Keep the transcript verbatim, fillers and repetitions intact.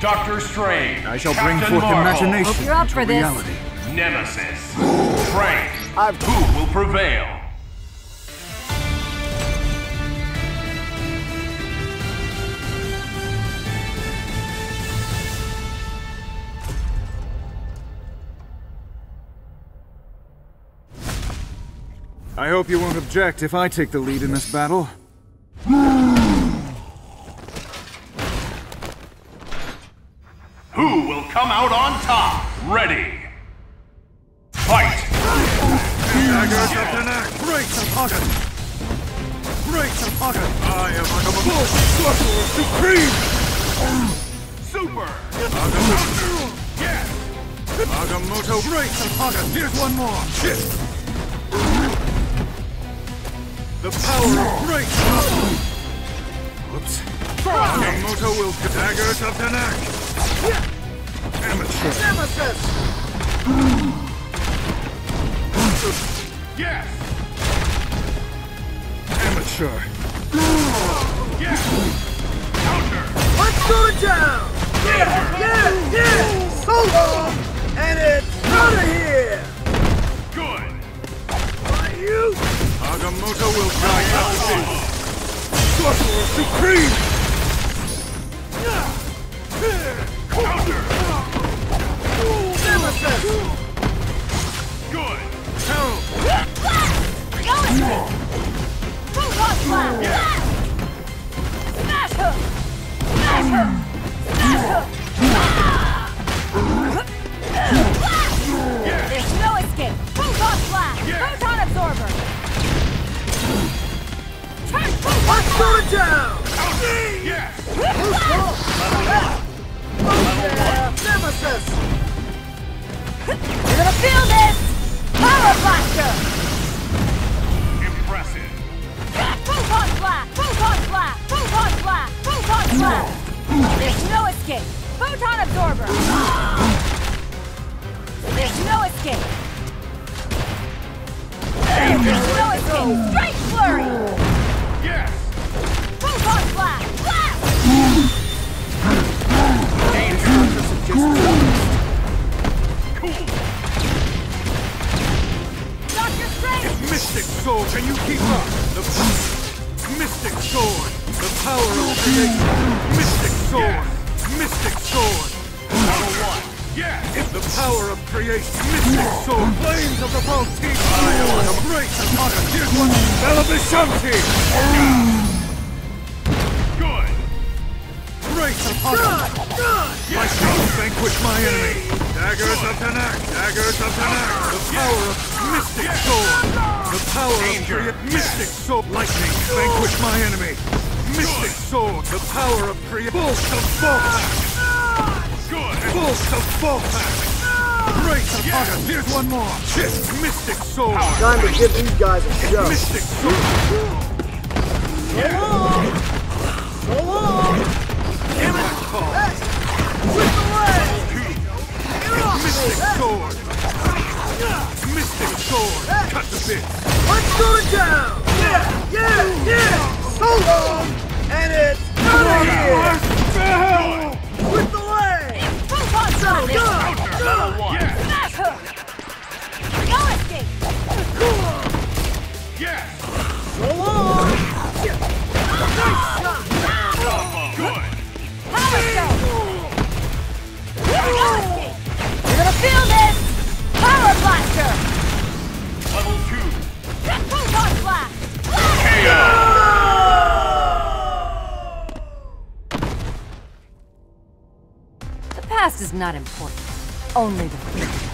Doctor Strange. I shall Captain bring forth Marvel. Imagination. Hope you're up for this. Reality. Nemesis. Frank. I've... Who will prevail? I hope you won't object if I take the lead in this battle. Who will come out on top? Ready! Fight! Daggers up the neck! Break some pocket! Break some pocket! I am Agamotto! Sorcerer Supreme! Super! Agamotto! Yes! Agamotto, break some pocket! Here's one more! Shit! The power of break! Whoops. Agamotto will daggers up the neck! Yeah. Amateur! Nemesis! Yes! Amateur! Yes! Counter! Let's go down! Yes! Yes! Yes! So long! And it's out of here! Good! Why you? Agamotto will die out of it! Sorcerer Supreme! Counter! Nemesis! Good! Help! Go it! Two hot slams! Smash her! Smash her! Smash her! There's no escape! Two hot slams! Proton absorber! Let's go down! Yes! Nemesis! You're gonna feel this! Power blaster! Impressive! Proton blast! Proton blast! Proton blast! Proton blast! There's no escape! Photon absorber! There's no escape! There's no escape! Strike flurry! Yes! Proton blast! Blast! Danger to suggest. Cool! Doctor Strange! Mystic Sword, can you keep up? The Mystic Sword! The power of creation! Mystic Sword! Yes. Mystic Sword! Number one! Yes! It's the power of creation! Mystic Sword! Flames of the Voltage! I am on a break! Here's one! Television! Good! Break the pocket! My strong vanquish my enemy! Daggers up the neck! Daggers up the neck! The power of Mystic Sword! The power of creation! Mystic Sword! Lightning! Vanquish my enemy! Mystic Sword! The power of creation! Bolts of Voltage! Bolts of Voltax! Break some pocket! Here's one more! Shit! Mystic Sword! Time to give these guys a show! Mystic Sword! So long! So long! Damn it! Hey! Swim away! Mystic Sword! Mystic Sword! Cut the bit! Let's go down! Yeah! Yeah! Yeah! So long! And it's out of here! With the Go! Go! Go! Smash her! No escape! Cool! Yes! So long! Nice shot! Good! Power stone! No escape! You're gonna feel this! Power blaster! Level two! Just proton blast! K O! The past is not important, only the future.